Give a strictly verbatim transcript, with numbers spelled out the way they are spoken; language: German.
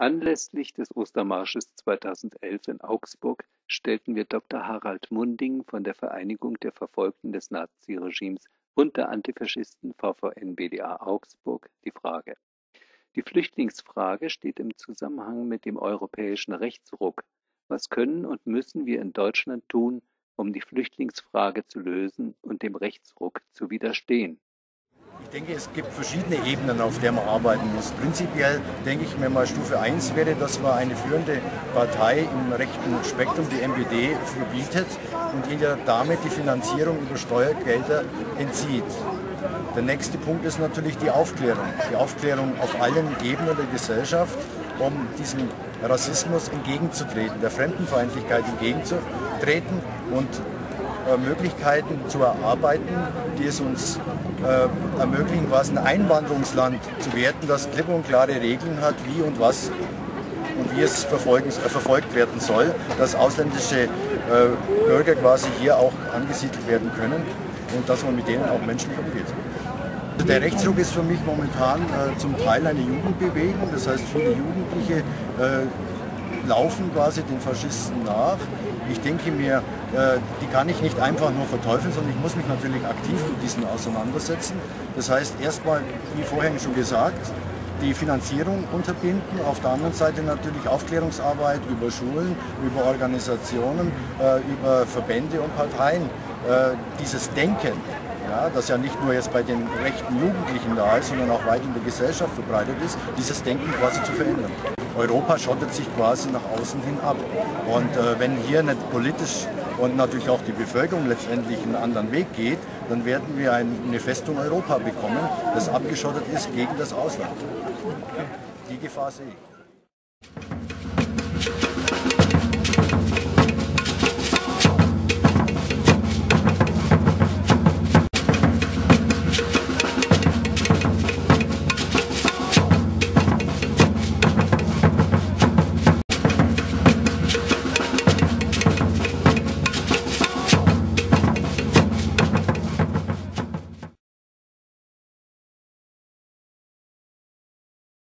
Anlässlich des Ostermarsches zweitausendelf in Augsburg stellten wir Doktor Harald Munding von der Vereinigung der Verfolgten des Naziregimes und der Antifaschisten V V N B D A Augsburg die Frage: Die Flüchtlingsfrage steht im Zusammenhang mit dem europäischen Rechtsruck. Was können und müssen wir in Deutschland tun, um die Flüchtlingsfrage zu lösen und dem Rechtsruck zu widerstehen? Ich denke, es gibt verschiedene Ebenen, auf der man arbeiten muss. Prinzipiell denke ich mir mal, Stufe eins wäre, dass man eine führende Partei im rechten Spektrum, die N P D, verbietet und ihr damit die Finanzierung über Steuergelder entzieht. Der nächste Punkt ist natürlich die Aufklärung. Die Aufklärung auf allen Ebenen der Gesellschaft, um diesem Rassismus entgegenzutreten, der Fremdenfeindlichkeit entgegenzutreten und Möglichkeiten zu erarbeiten, die es uns äh, ermöglichen, was ein Einwanderungsland zu werden, das klipp und klare Regeln hat, wie und was und wie es verfolgen, äh, verfolgt werden soll, dass ausländische äh, Bürger quasi hier auch angesiedelt werden können und dass man mit denen auch menschlich umgeht. Der Rechtsruck ist für mich momentan äh, zum Teil eine Jugendbewegung, das heißt viele Jugendliche äh, laufen quasi den Faschisten nach. Ich denke mir, die kann ich nicht einfach nur verteufeln, sondern ich muss mich natürlich aktiv mit diesen auseinandersetzen. Das heißt, erstmal, wie vorhin schon gesagt, die Finanzierung unterbinden, auf der anderen Seite natürlich Aufklärungsarbeit über Schulen, über Organisationen, über Verbände und Parteien. Dieses Denken, ja, das ja nicht nur jetzt bei den rechten Jugendlichen da ist, sondern auch weit in der Gesellschaft verbreitet ist, dieses Denken quasi zu verändern. Europa schottet sich quasi nach außen hin ab. Und äh, wenn hier nicht politisch und natürlich auch die Bevölkerung letztendlich einen anderen Weg geht, dann werden wir eine Festung Europa bekommen, das abgeschottet ist gegen das Ausland. Die Gefahr sehe ich.